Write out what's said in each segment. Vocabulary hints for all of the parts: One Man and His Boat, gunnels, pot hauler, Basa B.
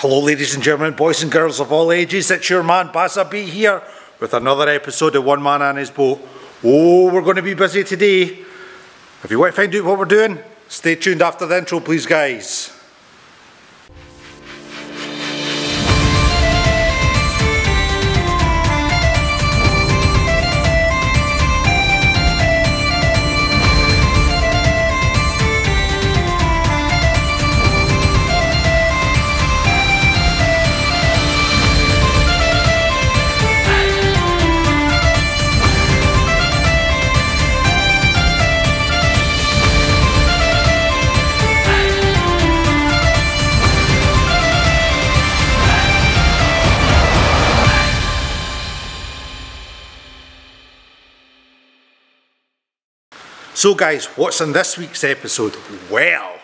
Hello ladies and gentlemen, boys and girls of all ages, it's your man Basa B here with another episode of One Man and His Boat. Oh, we're going to be busy today. If you want to find out what we're doing, stay tuned after the intro please guys. So guys, what's in this week's episode? Well,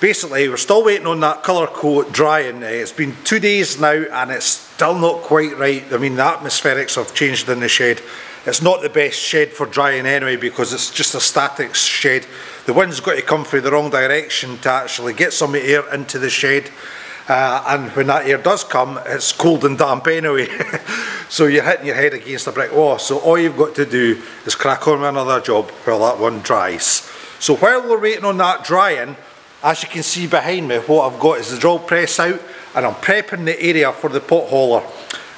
basically we're still waiting on that colour coat drying. It's been 2 days now and it's still not quite right. I mean, the atmospherics have changed in the shed. It's not the best shed for drying anyway because it's just a static shed. The wind's got to come from the wrong direction to actually get some air into the shed. And when that air does come, it's cold and damp anyway. So you're hitting your head against a brick wall. So all you've got to do is crack on with another job while that one dries. So while we're waiting on that drying, as you can see behind me, what I've got is the drill press out and I'm prepping the area for the pot hauler.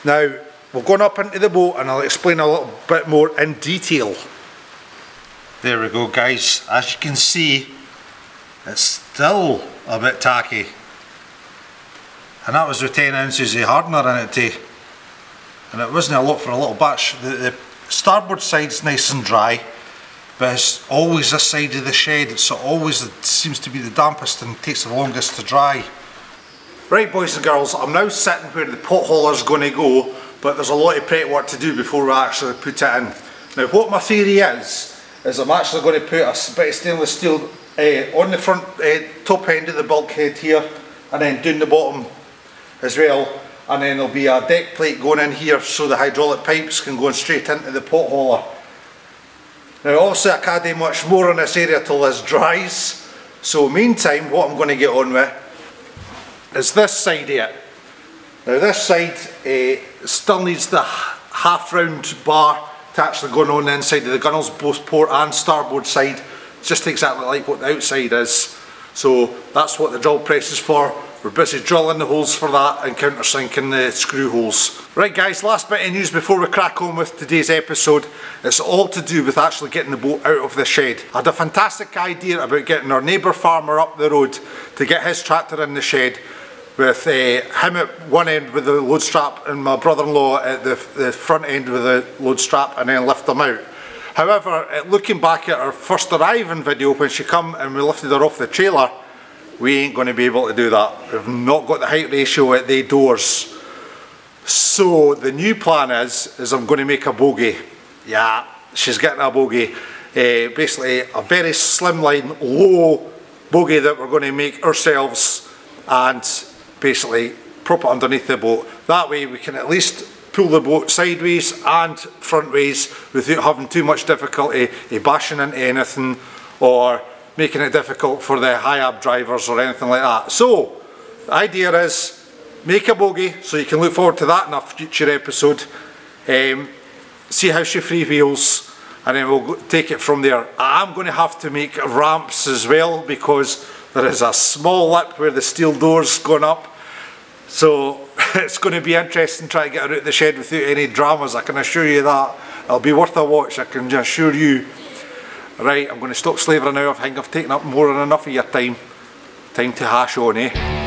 Now, we've gone up into the boat and I'll explain a little bit more in detail. There we go guys, as you can see, it's still a bit tacky. And that was with 10 ounces of hardener in it too. And it wasn't a lot for a little batch. The starboard side's nice and dry, but it's always this side of the shed. It's always seems to be the dampest and takes the longest to dry. Right boys and girls, I'm now sitting where the pot hauler's going to go, but there's a lot of prep work to do before we actually put it in. Now what my theory is I'm actually going to put a bit of stainless steel on the front top end of the bulkhead here, and then down the bottom as well, and then there'll be a deck plate going in here so the hydraulic pipes can go straight into the pot hauler. Now obviously I can't do much more on this area till this dries, so meantime what I'm going to get on with is this side here. Now this side still needs the half round bar to actually go on the inside of the gunnels, both port and starboard side, just exactly like what the outside is. So that's what the drill press is for. We're busy drilling the holes for that and countersinking the screw holes. Right guys, last bit of news before we crack on with today's episode. It's all to do with actually getting the boat out of the shed. I had a fantastic idea about getting our neighbour farmer up the road to get his tractor in the shed, with him at one end with the load strap and my brother-in-law at the front end with the load strap, and then lift them out. However, looking back at our first arriving video when she come and we lifted her off the trailer, we ain't going to be able to do that. We've not got the height ratio at the doors. So the new plan is I'm going to make a bogey. Yeah, she's getting a bogey. Basically a very slimline, low bogey that we're going to make ourselves and basically prop it underneath the boat. That way we can at least pull the boat sideways and frontways without having too much difficulty bashing into anything or making it difficult for the high-ab drivers or anything like that. So the idea is make a bogey, so you can look forward to that in a future episode. See how she freewheels and then we'll take it from there. I'm going to have to make ramps as well because there is a small lip where the steel door's gone up. So it's going to be interesting trying to get her out of the shed without any dramas, I can assure you that. It'll be worth a watch, I can assure you. Right, I'm going to stop slavering now. I think I've taken up more than enough of your time. Time to hash on, eh?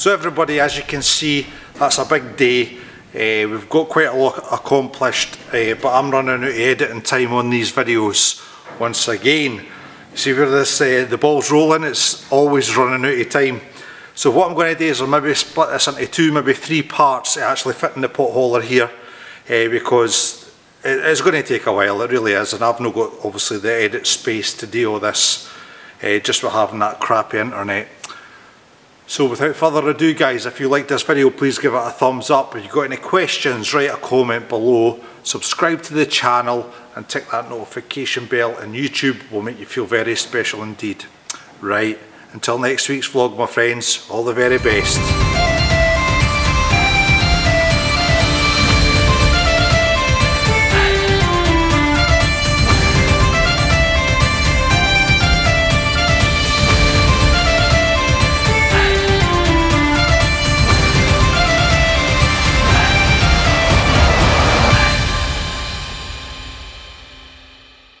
So everybody, as you can see, that's a big day. We've got quite a lot accomplished, but I'm running out of editing time on these videos once again. See where this, the ball's rolling, it's always running out of time. So what I'm going to do is I'll maybe split this into two, maybe three parts to actually fit in the potholder here, because it's going to take a while, it really is, and I've not got obviously the edit space to deal with this, just with having that crappy internet. So without further ado guys, if you like this video please give it a thumbs up. If you've got any questions, write a comment below, subscribe to the channel and tick that notification bell, and YouTube will make you feel very special indeed. Right, until next week's vlog my friends, all the very best.